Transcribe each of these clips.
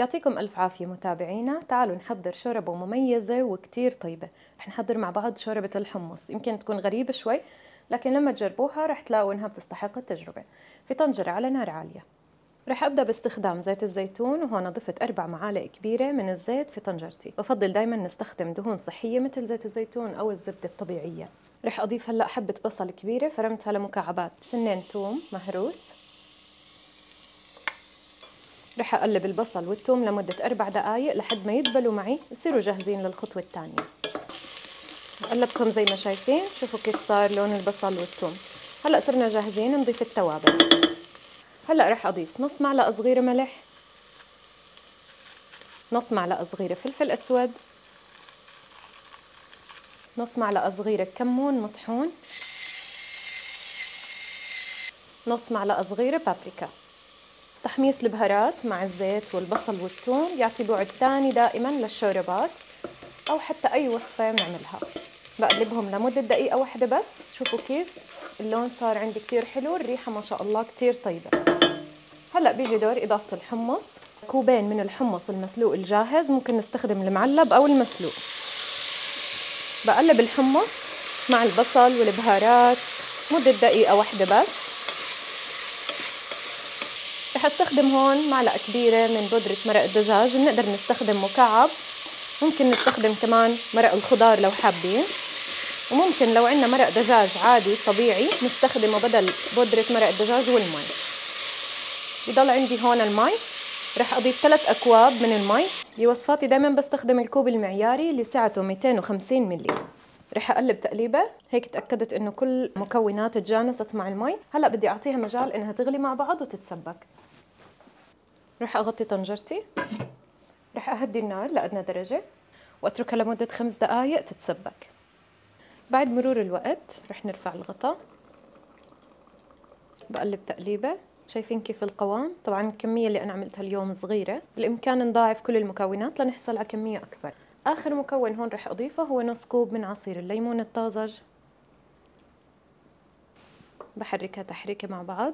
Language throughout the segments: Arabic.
يعطيكم ألف عافية متابعينا. تعالوا نحضر شوربة مميزة وكتير طيبة. رح نحضر مع بعض شوربة الحمص، يمكن تكون غريبة شوي لكن لما تجربوها رح تلاقوا إنها بتستحق التجربة. في طنجرة على نار عالية رح أبدأ باستخدام زيت الزيتون، وهون ضفت 4 معالق كبيرة من الزيت في طنجرتي. بفضل دايما نستخدم دهون صحية مثل زيت الزيتون أو الزبدة الطبيعية. رح أضيف هلأ حبة بصل كبيرة فرمتها لمكعبات، 2 توم مهروس. رح أقلب البصل والثوم لمدة 4 دقايق لحد ما يدبلوا معي ويصيروا جاهزين للخطوة الثانية. قلبتهم زي ما شايفين، شوفوا كيف صار لون البصل والثوم. هلأ صرنا جاهزين نضيف التوابل. هلأ رح أضيف نص معلقة صغيرة ملح، نص معلقة صغيرة فلفل أسود، نص معلقة صغيرة كمون مطحون، نص معلقة صغيرة بابريكا. تحميص البهارات مع الزيت والبصل والثوم يعطي بعد ثاني دائما للشوربات أو حتى أي وصفة بنعملها. بقلبهم لمدة دقيقة واحدة بس، شوفوا كيف اللون صار عندي كتير حلو، الريحة ما شاء الله كتير طيبة. هلأ بيجي دور إضافة الحمص. 2 كوب من الحمص المسلوق الجاهز، ممكن نستخدم المعلب أو المسلوق. بقلب الحمص مع البصل والبهارات مدة دقيقة واحدة بس. رح استخدم هون معلقة كبيرة من بودرة مرق الدجاج، بنقدر نستخدم مكعب، ممكن نستخدم كمان مرق الخضار لو حابين، وممكن لو عندنا مرق دجاج عادي طبيعي نستخدمه بدل بودرة مرق الدجاج والمي. بضل عندي هون المي، رح أضيف 3 أكواب من المي. بوصفاتي دايما بستخدم الكوب المعياري اللي سعته 250 ملي. رح أقلب تقليبة، هيك تأكدت إنه كل مكونات تجانست مع المي. هلأ بدي أعطيها مجال إنها تغلي مع بعض وتتسبك. رح أغطي طنجرتي، رح أهدي النار لأدنى درجة وأتركها لمدة 5 دقايق تتسبك. بعد مرور الوقت رح نرفع الغطاء. بقلب تقليبة، شايفين كيف القوام؟ طبعاً الكمية اللي أنا عملتها اليوم صغيرة، بالإمكان نضاعف كل المكونات لنحصل على كمية أكبر. آخر مكون هون رح أضيفه هو 1/2 كوب من عصير الليمون الطازج. بحركها تحريكة مع بعض.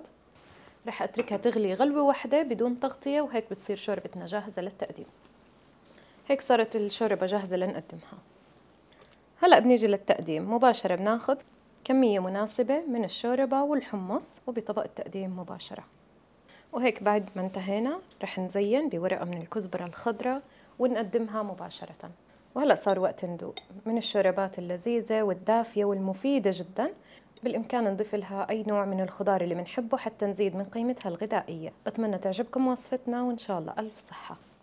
رح أتركها تغلي غلوة واحدة بدون تغطية، وهيك بتصير شوربتنا جاهزة للتقديم. هيك صارت الشوربة جاهزة لنقدمها. هلأ بنيجي للتقديم مباشرة، بناخد كمية مناسبة من الشوربة والحمص وبطبق التقديم مباشرة. وهيك بعد ما انتهينا رح نزين بورقة من الكزبرة الخضراء ونقدمها مباشرة. وهلأ صار وقت ندوق. من الشوربات اللذيذة والدافية والمفيدة جدا، بالإمكان نضيف لها أي نوع من الخضار اللي بنحبه حتى نزيد من قيمتها الغذائية. أتمنى تعجبكم وصفتنا وإن شاء الله ألف صحة.